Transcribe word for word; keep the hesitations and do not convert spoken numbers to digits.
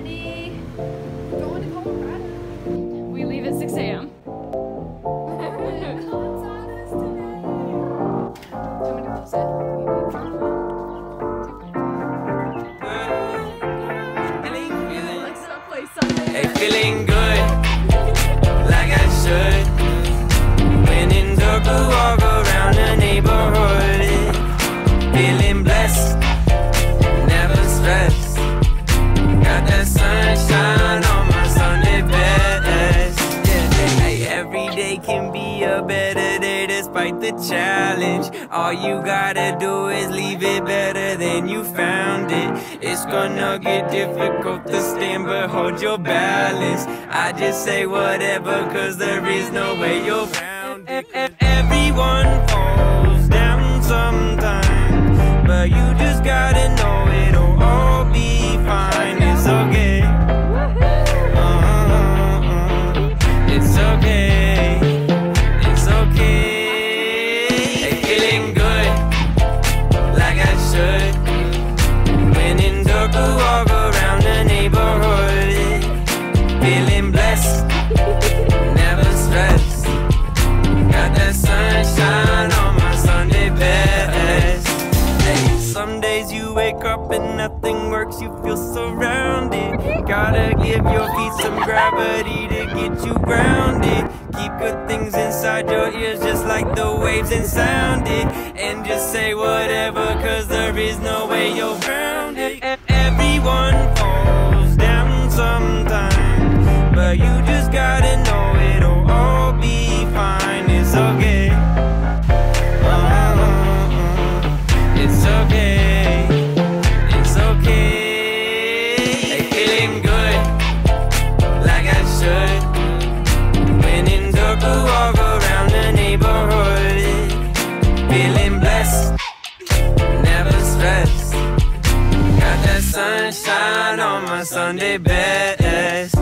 ready. Going to Colorado. We leave at six A M Hey, feeling good, like I should. When in Durban, walk around the neighborhood. Feeling blessed, never stressed. Got that sunshine on my Sunday best. Hey, every day can be a better day despite the challenge. All you gotta do is leave it better than you found it. It's gonna get difficult to stand, but hold your balance. I just say whatever, cause there is no way you're bound. Everyone falls down sometimes, but you just gotta know it'll all be fine. It's okay. Uh-huh. It's okay. It's okay. Hey, feeling good, like I should. Walk around the neighborhood, feeling blessed, never stressed. Got that sunshine on my Sunday best. Hey, some days you wake up and nothing works, you feel surrounded. Gotta give your feet some gravity to get you grounded. Keep good things inside your ears, just like the waves and sound it. And just say whatever, cause there is no way you're grounded. Everyone falls down sometimes, but you just gotta know it'll all be fine. It's okay. Uh-huh. It's okay. It's okay. Hey, feeling good, like I should. When in Durban, walk around the neighborhood. Feeling blessed, never stressed. Sunshine on my Sunday best.